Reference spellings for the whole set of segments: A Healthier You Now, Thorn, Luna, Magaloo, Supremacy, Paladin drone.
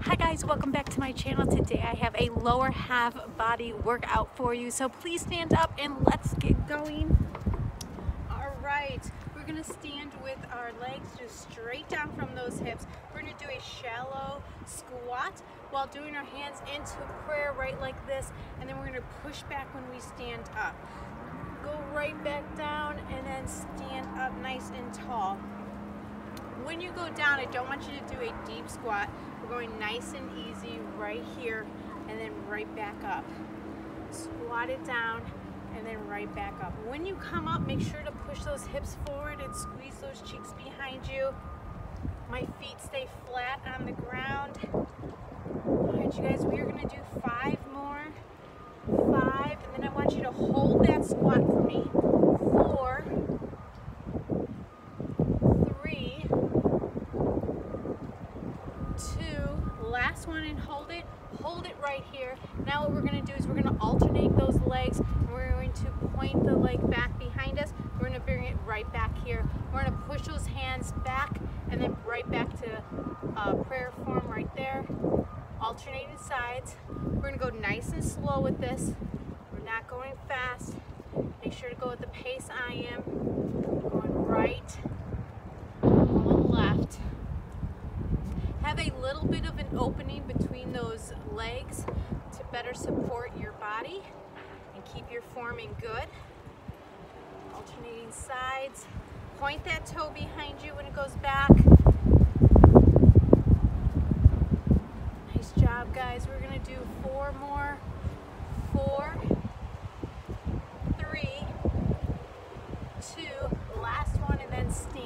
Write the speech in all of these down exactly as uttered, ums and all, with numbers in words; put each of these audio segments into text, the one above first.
Hi guys, welcome back to my channel. Today I have a lower half body workout for you, so please stand up and let's get going. All right, we're gonna stand with our legs just straight down from those hips. We're gonna do a shallow squat while doing our hands into prayer right like this, and then we're gonna push back when we stand up. Go right back down and then stand up nice and tall. When you go down, I don't want you to do a deep squat. We're going nice and easy right here and then right back up. Squat it down and then right back up. When you come up, make sure to push those hips forward and squeeze those cheeks behind you. My feet stay flat on the ground. All right, you guys, we are gonna do five more. Five, and then I want you to hold that squat for me. Four. One and hold it hold it right here. Now what we're going to do is we're going to alternate those legs, and we're going to point the leg back behind us. We're going to bring it right back here. We're going to push those hands back and then right back to uh, prayer form right there. Alternating sides. We're going to go nice and slow with this. We're not going fast. Make sure to go at the pace I am. Going right, going left. Have a little bit of an opening between those legs to better support your body and keep your form in good. Alternating sides. Point that toe behind you when it goes back. Nice job, guys. We're going to do four more. Four, three, two, last one, and then stand.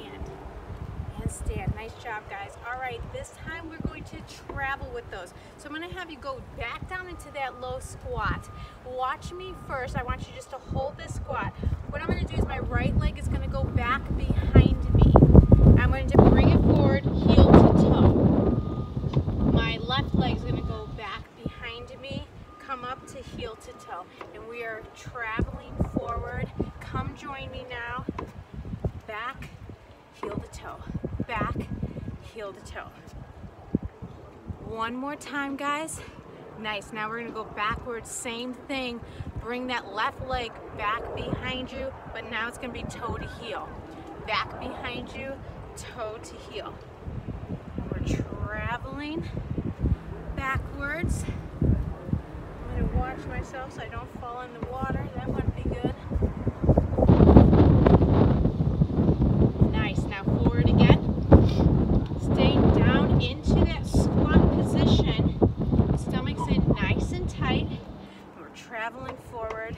Stand. Nice job, guys. All right, this time we're going to travel with those. So I'm going to have you go back down into that low squat. Watch me first. I want you just to hold this squat. What I'm going to do is my right leg is going to go back behind me. I'm going to bring it forward, heel to toe. My left leg is going to go back behind me, come up to heel to toe. And we are traveling forward. Come join me now. Back, heel to toe. Back, heel to toe. One more time, guys. Nice. Now we're going to go backwards. Same thing. Bring that left leg back behind you, but now it's going to be toe to heel. Back behind you, toe to heel. We're traveling backwards. I'm going to watch myself so I don't fall in the water. That wouldn't be good. Traveling forward.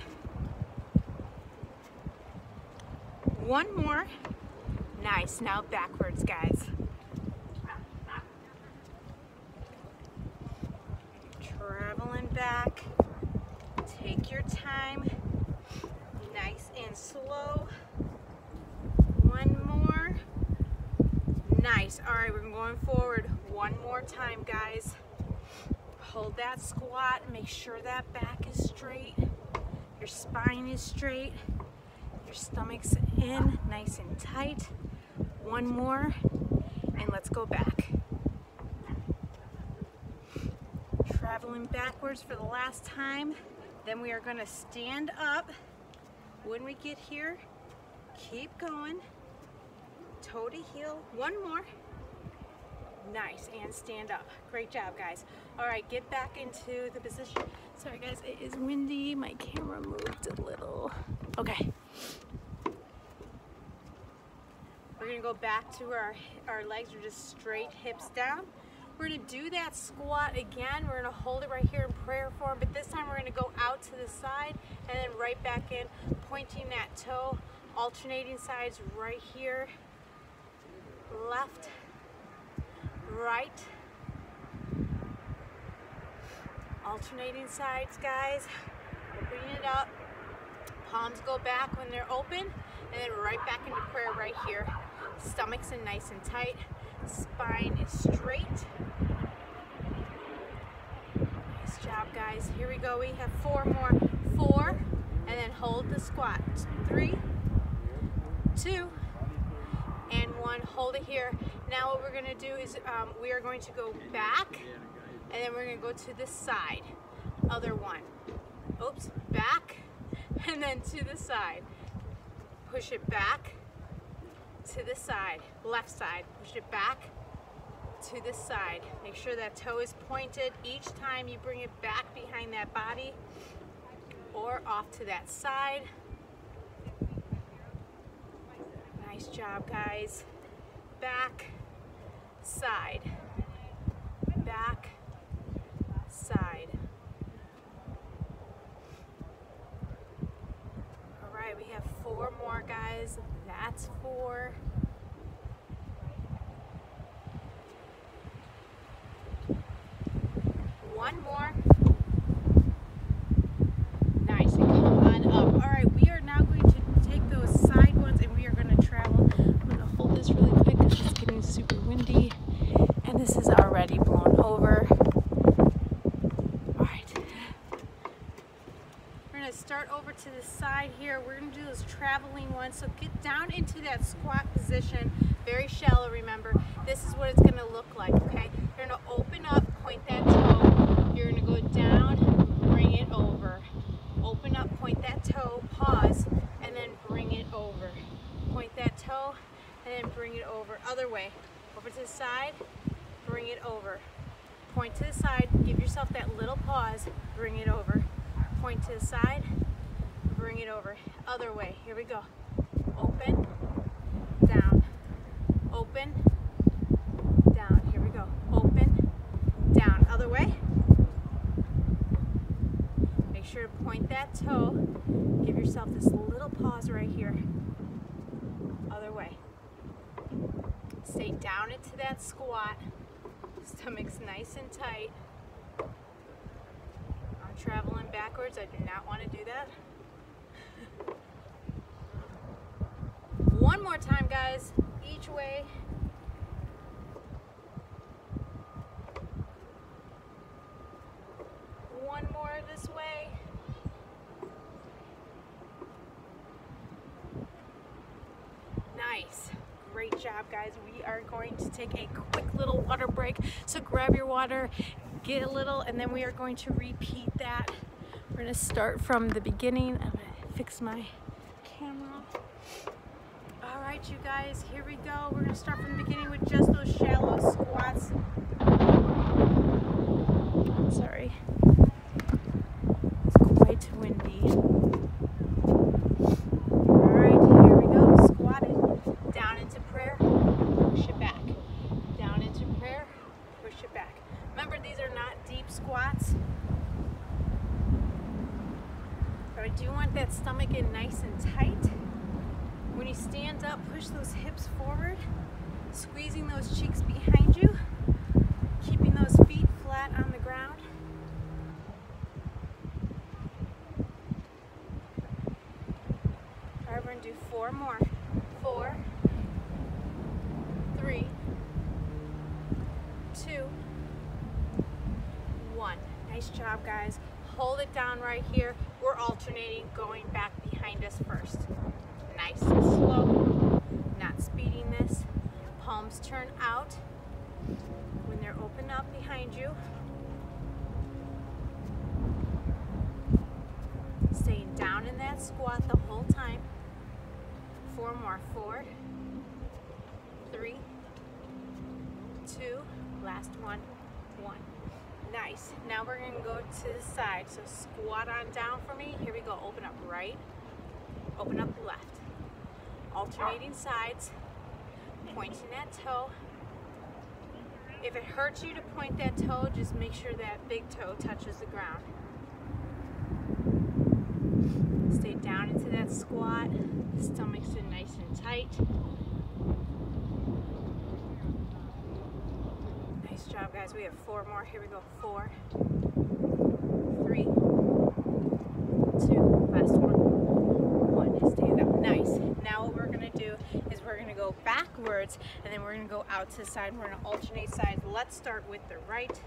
One more. Nice. Now backwards, guys. Traveling back. Take your time. Nice and slow. One more. Nice. All right, we're going forward one more time, guys. Hold that squat, make sure that back is straight, your spine is straight, your stomach's in, nice and tight. One more, and let's go back. Traveling backwards for the last time, then we are going to stand up. When we get here, keep going, toe to heel, one more. Nice, and stand up. Great job, guys. All right, get back into the position. Sorry, guys, it is windy. My camera moved a little. Okay. We're going to go back to our, our legs. We're just straight, hips down. We're going to do that squat again. We're going to hold it right here in prayer form, but this time we're going to go out to the side and then right back in, pointing that toe, alternating sides right here, left, right, alternating sides, guys. Open it up, palms go back when they're open, and then right back into prayer right here. Stomach's in nice and tight, spine is straight. Nice job, guys. Here we go, we have four more. Four, and then hold the squat. Three, two, and one. Hold it here. Now what we're going to do is um, we are going to go back and then we're gonna go to this side, other one, oops, back, and then to the side, push it back, to the side, left side, push it back, to this side. Make sure that toe is pointed each time you bring it back behind that body or off to that side. Nice job, guys. Back, side, back, side. All right, we have four more, guys. That's four. One more. Nice. And come on up. All right, we are now going to take those side ones and we are going to travel. I'm going to hold this really quick because it's getting super windy. And this is already blown over. All right. We're going to start over to the side here. We're going to do those traveling ones. So get down into that squat position. Very shallow, remember. This is what it's going to look like, okay? You're going to open up, point that toe. You're going to go down, bring it over. Open up, point that toe, pause, and then bring it over. Point that toe, and then bring it over. Other way, over to the side, bring it over. Point to the side, give yourself that little pause, bring it over. Point to the side, bring it over. Other way, here we go. Open, down, open, down. Here we go, open, down. Other way. Sure to point that toe, give yourself this little pause right here, other way. Stay down into that squat, stomach's nice and tight. I'm traveling backwards, I do not want to do that. One more time, guys, each way. One more this way. Nice. Great job, guys. We are going to take a quick little water break. So grab your water, get a little, and then we are going to repeat that. We're going to start from the beginning. I'm going to fix my camera. All right, you guys, here we go. We're going to start from the beginning with just those shallow squats. Sorry. Windy. Alright, here we go. Squat it. Down into prayer. Push it back. Down into prayer. Push it back. Remember, these are not deep squats. But I do want that stomach in nice and tight. When you stand up, push those hips forward, squeezing those cheeks behind you, keeping those feet flat on the ground. Do four more. Four, three, two, one. Nice job, guys. Hold it down right here. We're alternating, going back behind us first. Nice and slow, not speeding this. Palms turn out when they're open up behind you. Staying down in that squat the whole time. Four more, four, three, two, last one, one. Nice, now we're gonna go to the side. So squat on down for me. Here we go, open up right, open up left. Alternating sides, pointing that toe. If it hurts you to point that toe, just make sure that big toe touches the ground. Stay down into that squat. The stomach's in nice and tight. Nice job, guys. We have four more. Here we go. Four, three, two, last one, one. Stay up. Nice. Now what we're going to do is we're going to go backwards and then we're going to go out to the side. We're going to alternate sides. Let's start with the right.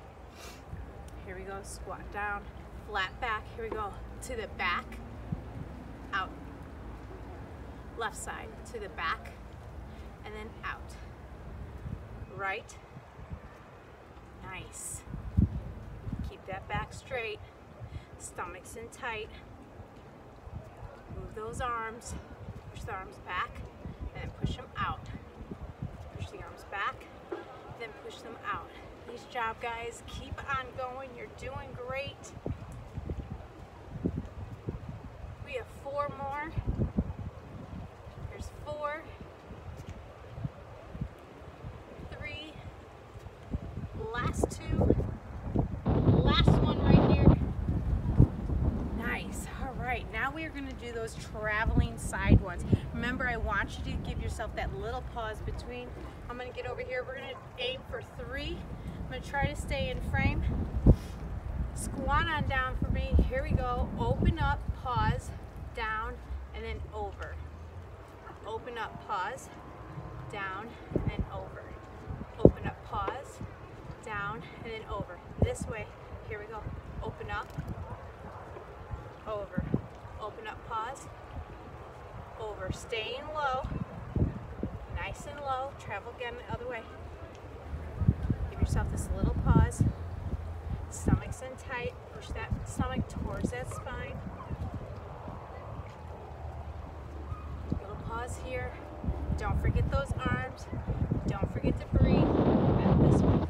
Here we go. Squat down, flat back. Here we go. To the back, out. Left side, to the back, and then out. Right. Nice. stomach's in tight. Move those arms, push the arms back, and then push them out. Push the arms back, then push them out. Nice job, guys. Keep on going. You're doing great. We have four more. There's four. Three. Last two. Last one right here. Nice. All right. Now we are going to do those traveling side ones. Remember, I want you to give yourself that little pause between. I'm going to get over here. We're going to aim for three. I'm going to try to stay in frame. Squat on down for me. Here we go. Open up, pause, down, and then over. Open up, pause, down, and then over. Open up, pause, down, and then over. This way. Here we go. Open up, over. Open up, pause, over. Staying low. Nice and low. Travel again the other way. Give yourself this little pause. Stomach's in tight. Push that stomach towards that spine. Little pause here. Don't forget those arms. Don't forget to breathe. And this one.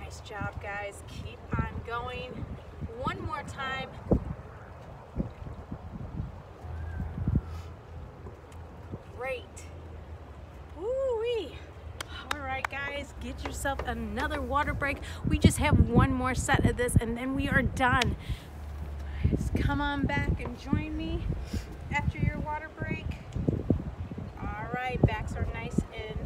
Nice job, guys. Keep on going. One more time. Great. Woo-wee. All right, guys, get yourself another water break. We just have one more set of this and then we are done. Just come on back and join me after your water break. All right, backs are nice and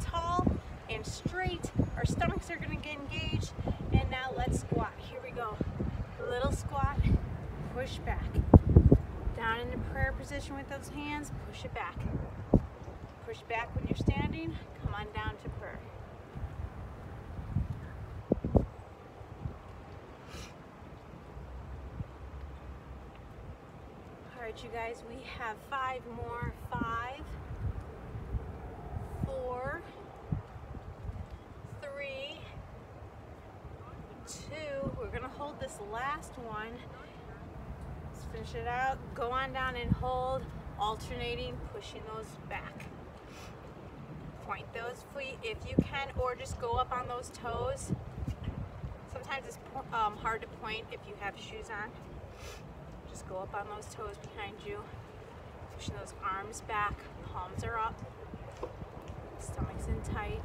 tall and straight. Our stomachs are gonna get engaged. And now let's squat. Here we go. Little squat, push back. Down into prayer position with those hands, push it back. Push back when you're standing, come on down to prayer. All right, you guys, we have five more. Five, four, three, two. We're gonna hold this last one. Let's finish it out. Go on down and hold, alternating, pushing those back. Point those feet if you can, or just go up on those toes. Sometimes it's um, hard to point if you have shoes on. Just go up on those toes behind you. Pushing those arms back, palms are up, stomach's in tight.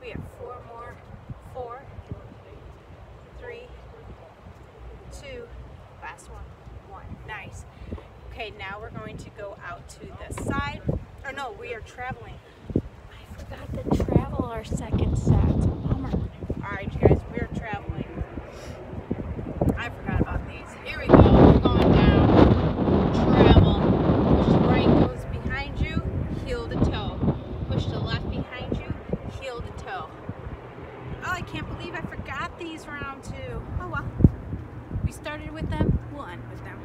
We have four more. Four, three, two, last one, one. Nice. Okay, now we're going to go out to the side. Or no, we are traveling. I forgot to travel our second set. Bummer. All right, you guys, we are traveling. I forgot about these. Here we go. We're going down. Travel. Push the right goes behind you. Heel to toe. Push the left behind you. Heel to toe. Oh, I can't believe I forgot these round two. Oh, well. We started with them. We'll end with them.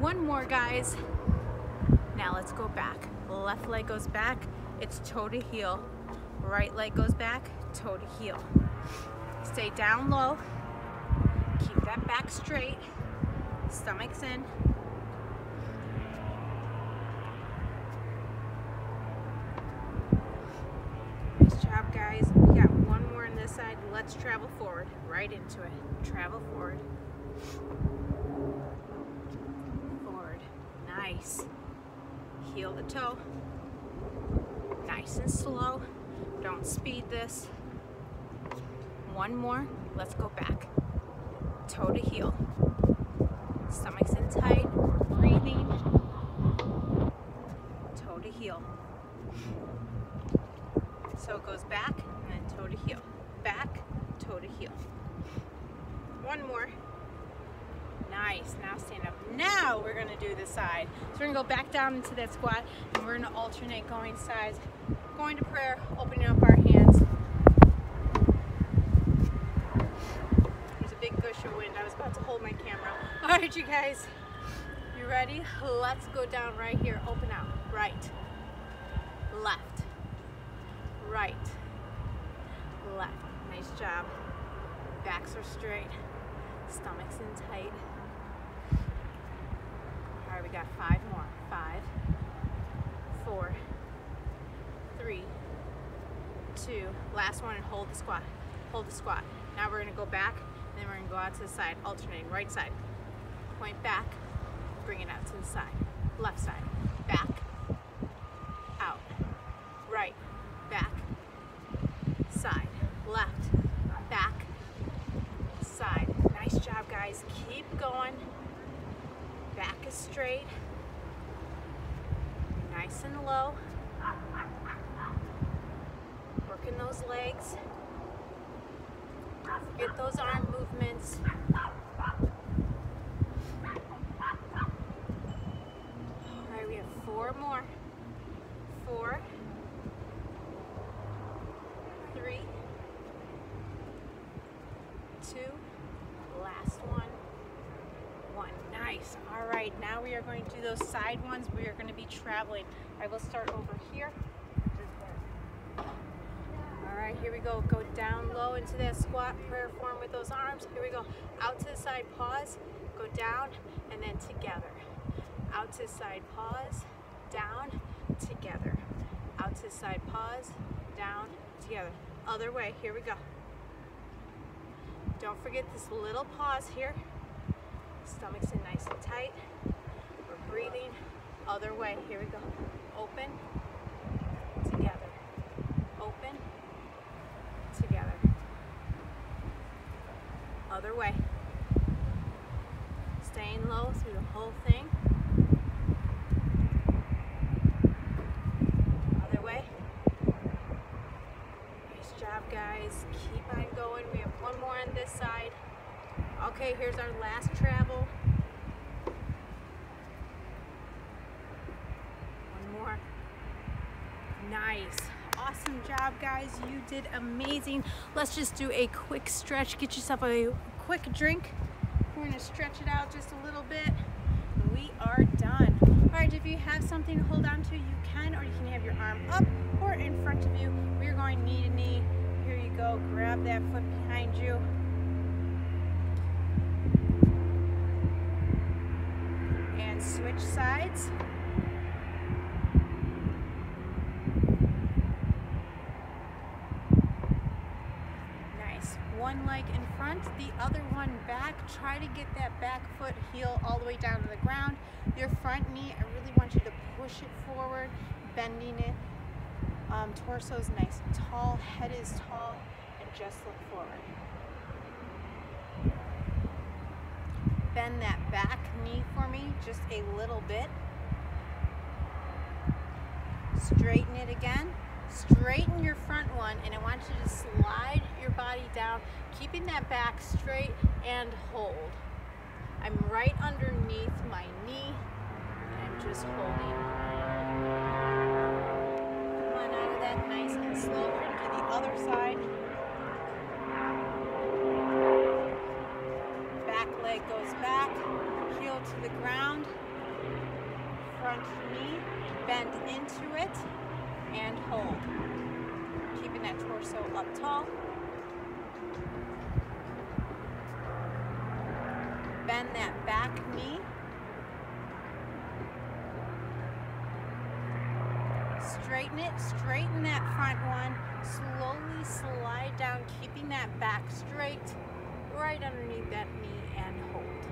One more, guys. Now let's go back. Left leg goes back, it's toe to heel. Right leg goes back, toe to heel. Stay down low. Keep that back straight. Stomach's in. Nice job, guys. We got one more on this side. Let's travel forward. Right into it. Travel forward. Nice. Heel to toe. Nice and slow. Don't speed this. One more. Let's go back. Toe to heel. Stomach's in tight. We're breathing. Toe to heel. So it goes back and then toe to heel. Back, toe to heel. One more. Nice, now stand up. Now we're gonna do this side. So we're gonna go back down into that squat and we're gonna alternate going sides, going to prayer, opening up our hands. There's a big gush of wind. I was about to hold my camera. All right, you guys, you ready? Let's go down right here, open out, right, left, right, left. Nice job. Backs are straight, stomachs in tight. All right, we got five more. Five, four, three, two. Last one, and hold the squat. Hold the squat. Now we're gonna go back, and then we're gonna go out to the side, alternating right side. Point back, bring it out to the side. Left side, back, out, right, back, side, left, back, side. Nice job, guys. Keep going. Back is straight. Nice and low. Working those legs. Don't forget those arm movements. Four more. Four, three, two, last one, one. Nice. All right, now we are going to do those side ones. We are going to be traveling. I will start over here. All right, here we go. Go down low into that squat prayer form with those arms. Here we go. Out to the side, pause, go down, and then together. Out to the side, pause, down, together. Out to the side, pause, down, together. Other way, here we go. Don't forget this little pause here. Stomach's in nice and tight. We're breathing. Other way, here we go. Open, together. Open, together. Other way. Staying low through the whole thing. Guys, keep on going. We have one more on this side. Okay, here's our last travel. One more. Nice. Awesome job, guys. You did amazing. Let's just do a quick stretch. Get yourself a quick drink. We're going to stretch it out just a little bit. We are done. All right, if you have something to hold on to, you can, or you can have your arm up or in front of you. We're going knee to knee. Here you go, grab that foot behind you. And switch sides. Nice, one leg in front, the other one back. Try to get that back foot heel all the way down to the ground. Your front knee, I really want you to push it forward, bending it. Um, torso is nice and tall, head is tall, and just look forward. Bend that back knee for me just a little bit. Straighten it again. Straighten your front one, and I want you to slide your body down, keeping that back straight and hold. I'm right underneath my knee, and I'm just holding. Nice and slow to the other side. Back leg goes back, heel to the ground, front knee, bend into it, and hold. Keeping that torso up tall. Bend that back knee. Straighten it, straighten that front one, slowly slide down, keeping that back straight, right underneath that knee, and hold.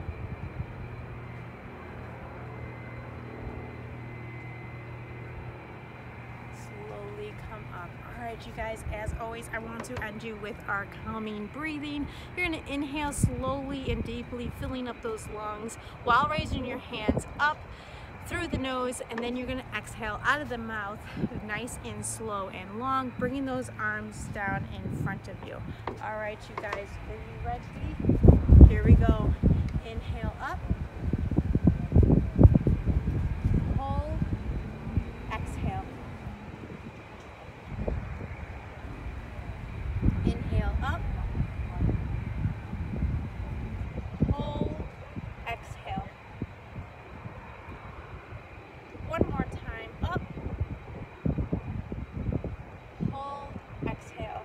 Slowly come up. All right, you guys, as always, I want to end you with our calming breathing. You're going to inhale slowly and deeply, filling up those lungs while raising your hands up through the nose, and then you're going to exhale out of the mouth, nice and slow and long, bringing those arms down in front of you. All right, you guys, are you ready? Here we go. Inhale up, hold, exhale. Inhale up, hold, exhale. Up, hold, exhale.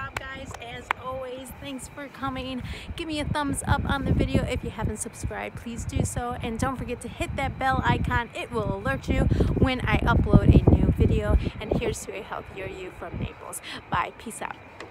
job, guys, as always. Thanks for coming. Give me a thumbs up on the video. If you haven't subscribed, please do so, and don't forget to hit that bell icon. It will alert you when I upload a new video. And here's to a healthier you from Naples. Bye. Peace out.